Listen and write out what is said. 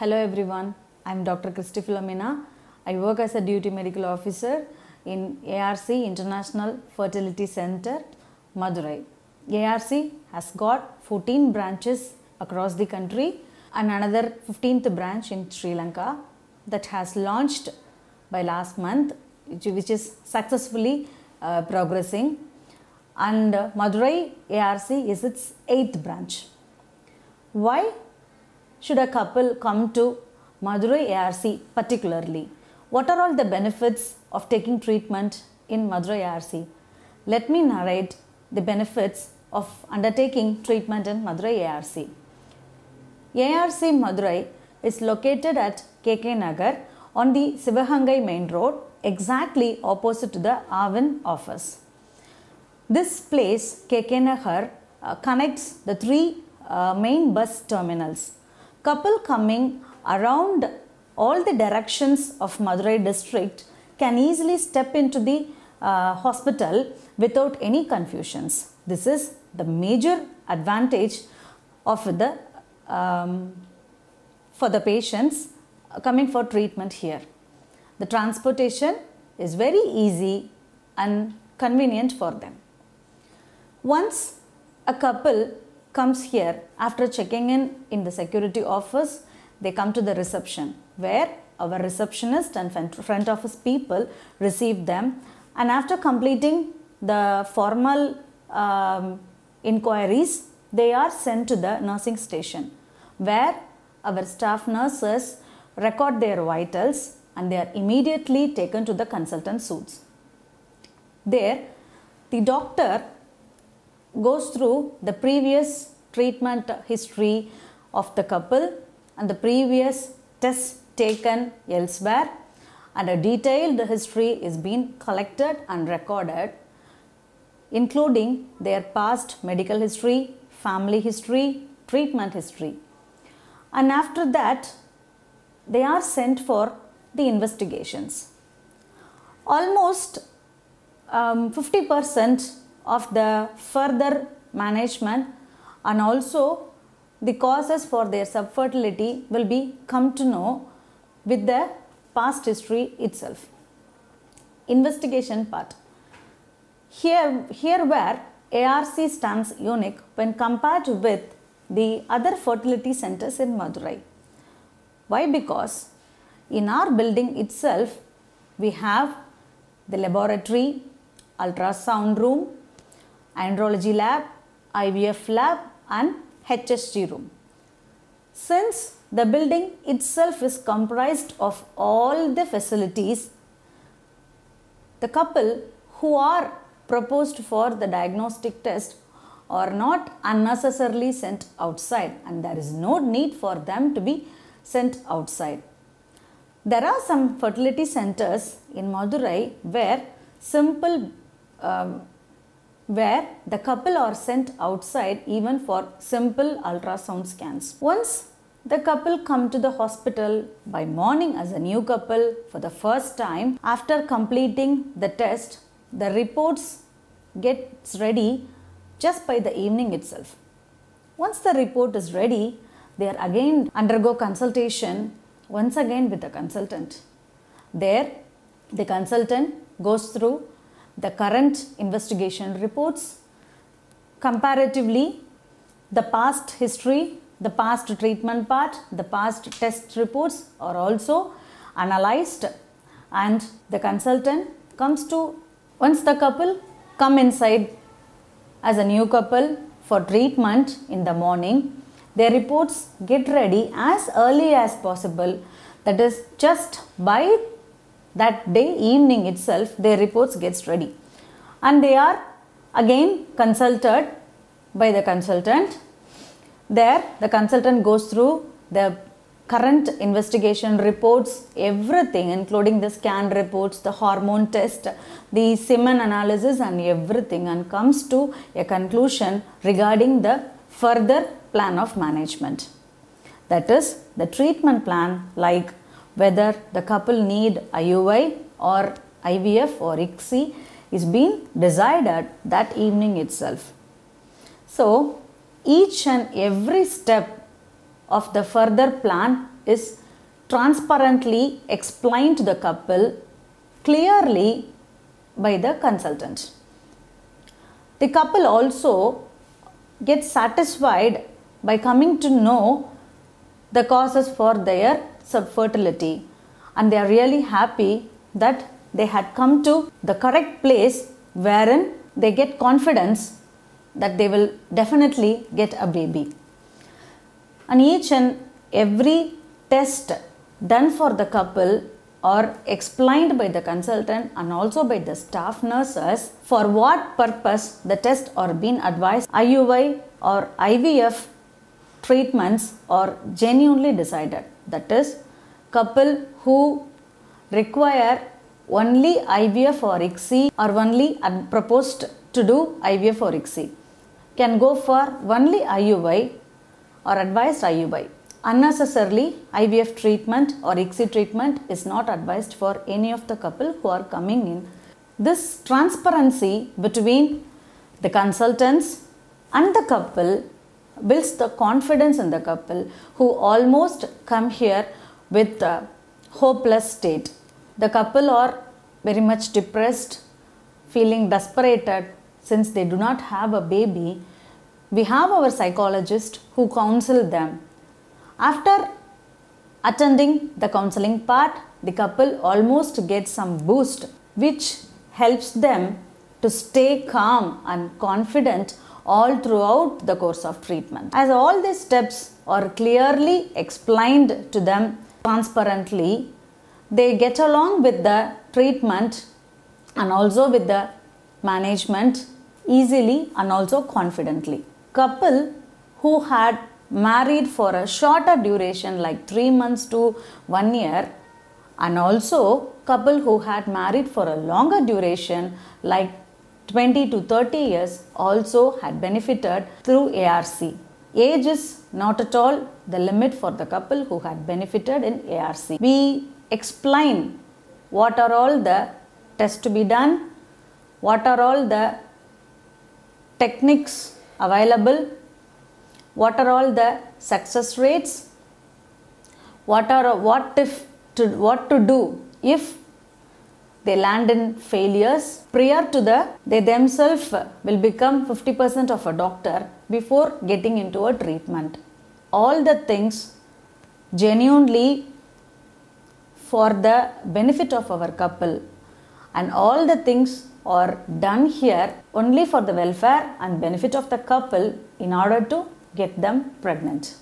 Hello everyone, I am Dr. Christy Philomena. I work as a duty medical officer in ARC International Fertility Centre, Madurai. ARC has got 14 branches across the country and another 15th branch in Sri Lanka that has launched by last month, which is successfully progressing. And Madurai ARC is its 8th branch. Why should a couple come to Madurai ARC particularly? What are all the benefits of taking treatment in Madurai ARC? Let me narrate the benefits of undertaking treatment in Madurai ARC. ARC Madurai is located at KK Nagar on the Sivahangai main road, exactly opposite to the ARVIN office. This place, KK Nagar, connects the three main bus terminals. Couple coming around all the directions of Madurai district can easily step into the hospital without any confusions. This is the major advantage of the for the patients coming for treatment here. The transportation is very easy and convenient for them. Once a couple comes here, after checking in the security office, they come to the reception where our receptionist and front office people receive them, and after completing the formal inquiries, they are sent to the nursing station where our staff nurses record their vitals and they are immediately taken to the consultant suites. There, the doctor goes through the previous treatment history of the couple and the previous tests taken elsewhere, and a detailed history is being collected and recorded, including their past medical history, family history, treatment history. And after that, they are sent for the investigations. Almost 50% of the further management and also the causes for their subfertility will be come to know with the past history itself. Investigation part. Here where ARC stands unique when compared with the other fertility centers in Madurai. Why? Because in our building itself, we have the laboratory, ultrasound room, andrology lab, IVF lab and HSG room. Since the building itself is comprised of all the facilities, the couple who are proposed for the diagnostic test are not unnecessarily sent outside, and there is no need for them to be sent outside. There are some fertility centers in Madurai where where the couple are sent outside even for simple ultrasound scans. Once the couple come to the hospital by morning as a new couple for the first time, after completing the test, the reports gets ready just by the evening itself. Once the report is ready, they are again undergo consultation once again with the consultant. There, the consultant goes through the current investigation reports, comparatively the past history, the past treatment part, the past test reports are also analyzed, and the consultant comes to, once the couple come inside as a new couple for treatment in the morning, their reports get ready as early as possible, that is just by that day evening itself their reports gets ready, and they are again consulted by the consultant. There the consultant goes through the current investigation reports, everything including the scan reports, the hormone test, the semen analysis and everything, and comes to a conclusion regarding the further plan of management. That is the treatment plan, like whether the couple need IUI or IVF or ICSI is being decided that evening itself. So each and every step of the further plan is transparently explained to the couple clearly by the consultant. The couple also gets satisfied by coming to know the causes for their subfertility, and they are really happy that they had come to the correct place wherein they get confidence that they will definitely get a baby. And each and every test done for the couple or explained by the consultant and also by the staff nurses for what purpose the test or been advised, IUI or IVF treatments are genuinely decided. That is, couple who require only IVF or ICSI or only proposed to do IVF or ICSI can go for only IUI or advised IUI. Unnecessarily, IVF treatment or ICSI treatment is not advised for any of the couple who are coming in. This transparency between the consultants and the couple builds the confidence in the couple who almost come here with a hopeless state. The couple are very much depressed, feeling desperated since they do not have a baby. We have our psychologist who counsel them. After attending the counseling part, the couple almost gets some boost which helps them to stay calm and confident all throughout the course of treatment, as all these steps are clearly explained to them transparently. They get along with the treatment and also with the management easily and also confidently. Couple who had married for a shorter duration like 3 months to 1 year, and also couple who had married for a longer duration like 20 to 30 years also had benefited through ARC. Age is not at all the limit for the couple who had benefited in ARC. We explain what are all the tests to be done, what are all the techniques available, what are all the success rates, what to do if they land in failures. Prior to that, they themselves will become 50% of a doctor before getting into a treatment. All the things genuinely for the benefit of our couple, and all the things are done here only for the welfare and benefit of the couple in order to get them pregnant.